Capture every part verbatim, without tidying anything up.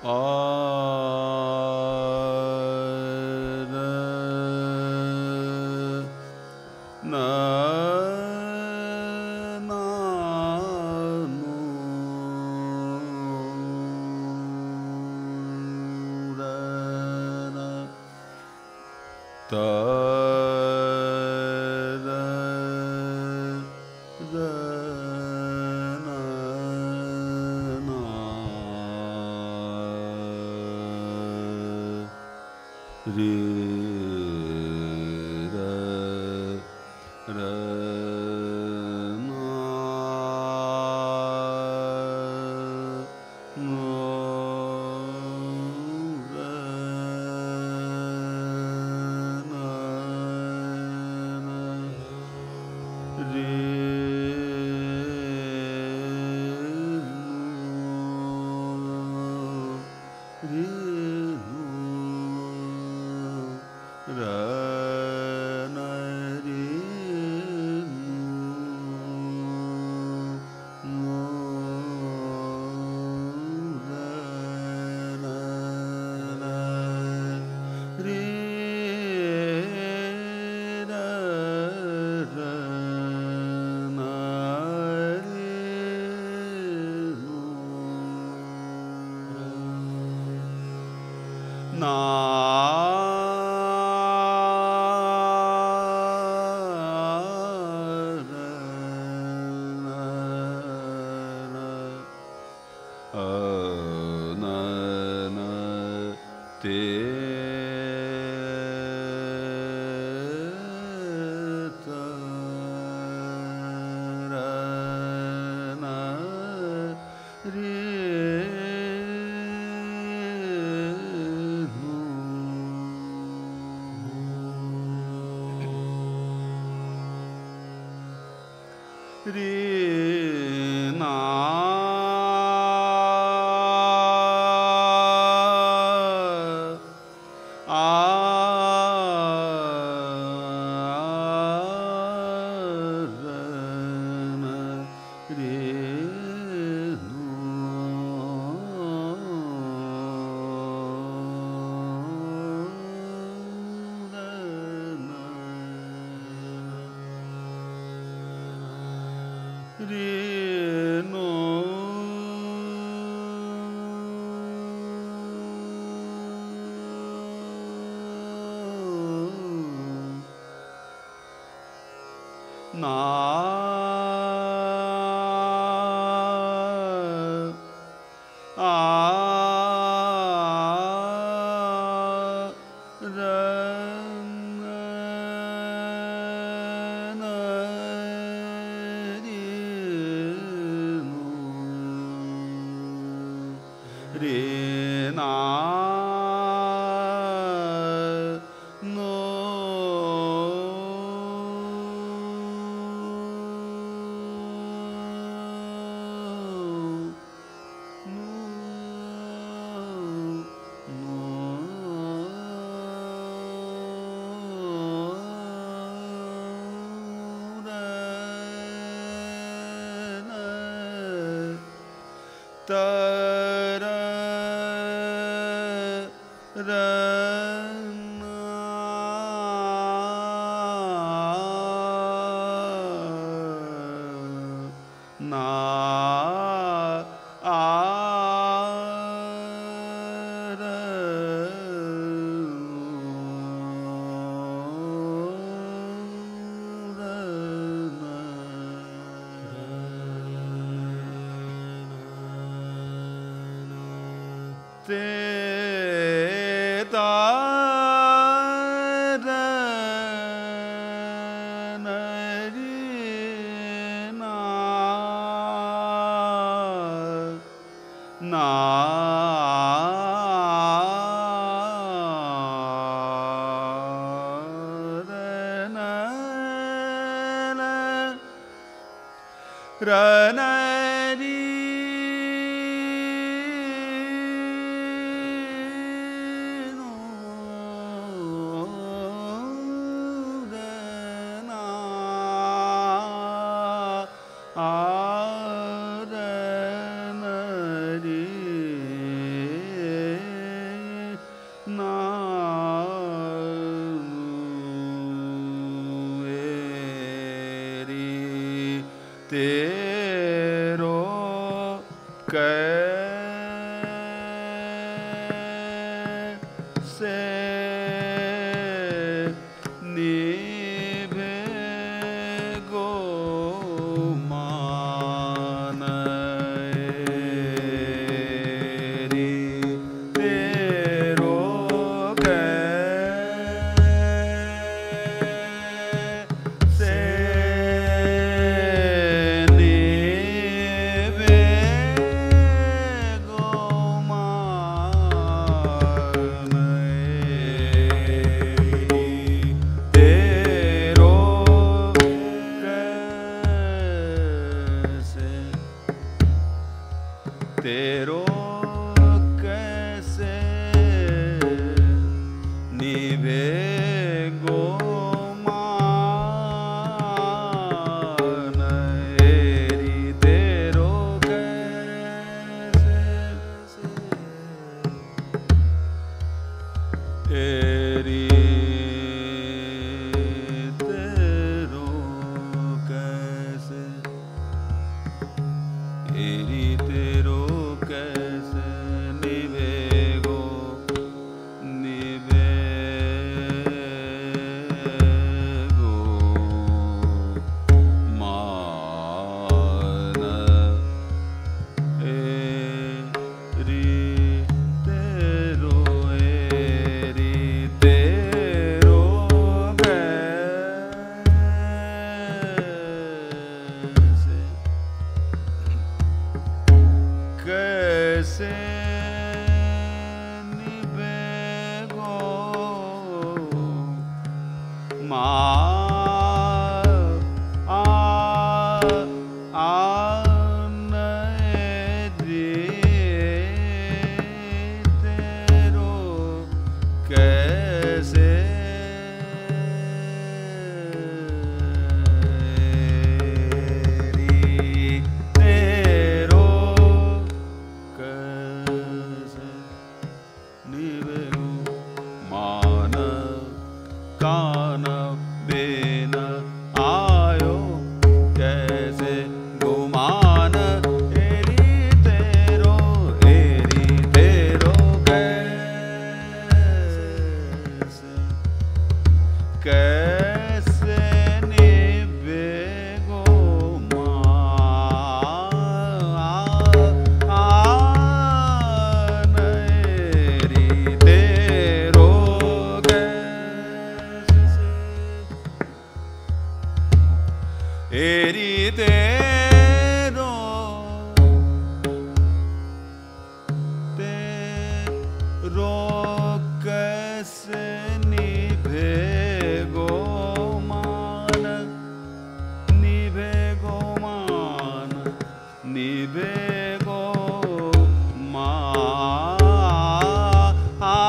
Re tero kaise nibhego manaye ri tero kaise tero kaise nibhego manaye ri tero kaise eri tero tero kaise nibhego mana nibhego mana nibhego ah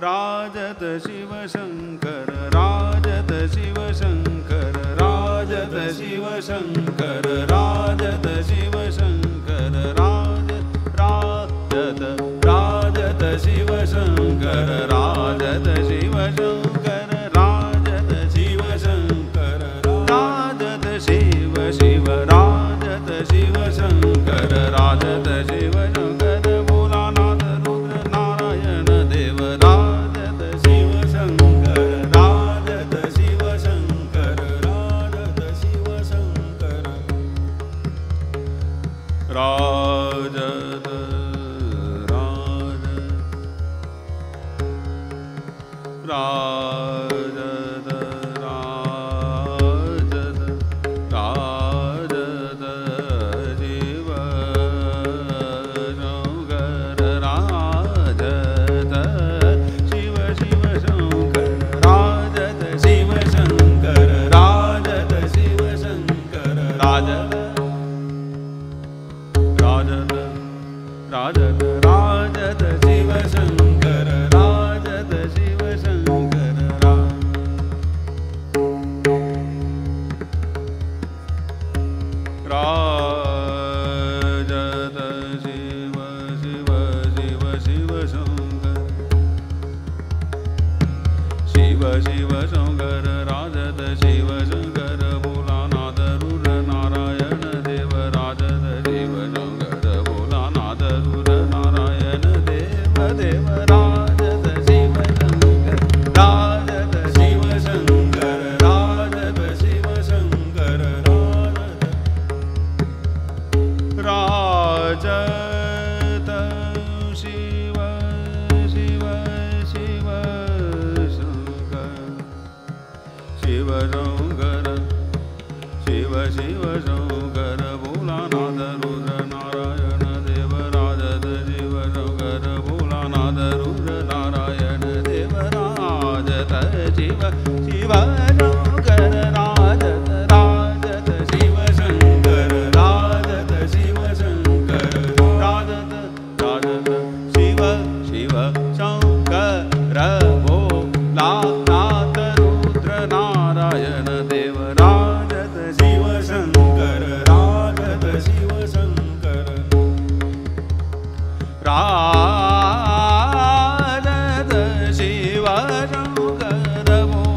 Radha Shiva Shankara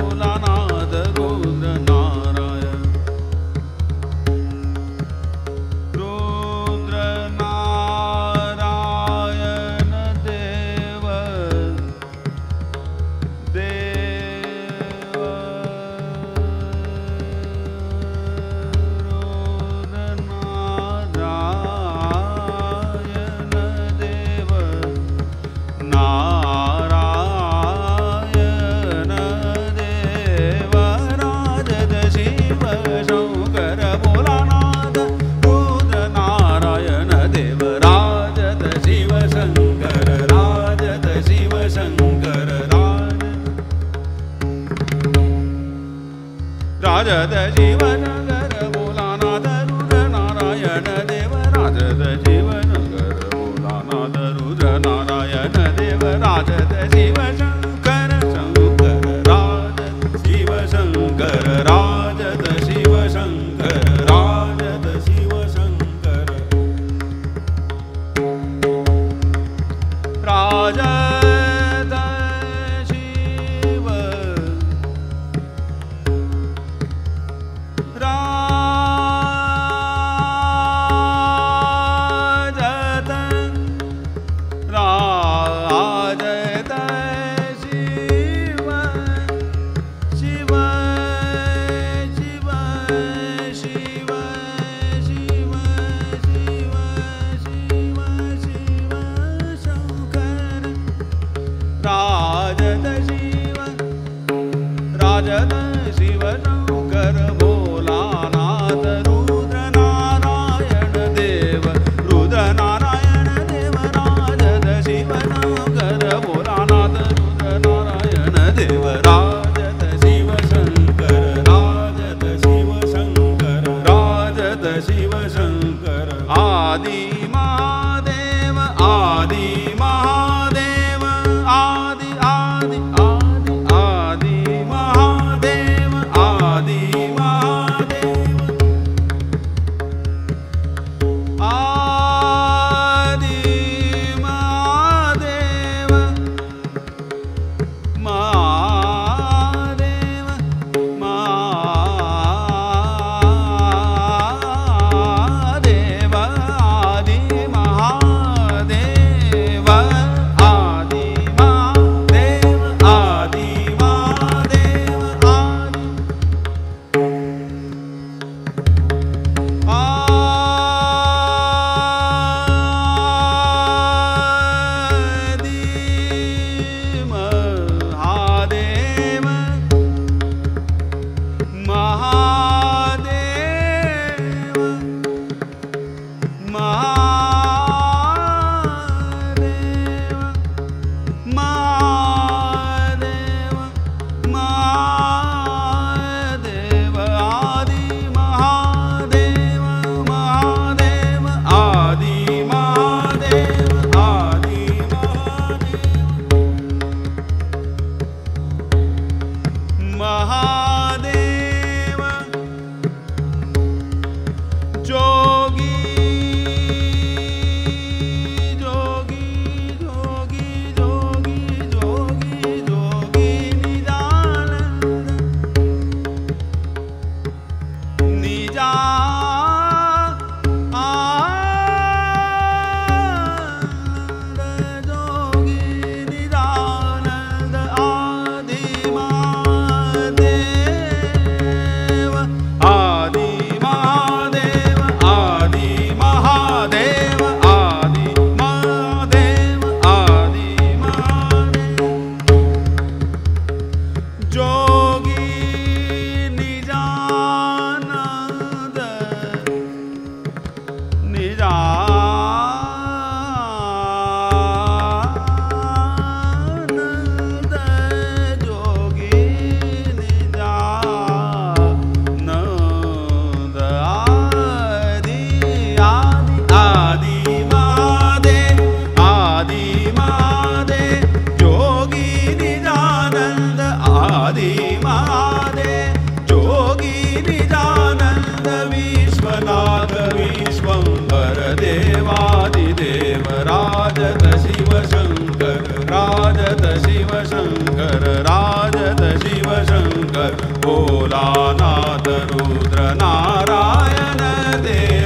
Bhola Nath Rajada Jivanagara Mulanadaruda Narayana Deva Rajada Jivanagara Mulanadaruda Narayana Deva Rajada Jiva Shankara Shankara Rajada Jiva Shankara Rajada Jiva Shankara Rajada Jiva Shankara Rajada Bhola Nath Rudra Narayana Deva.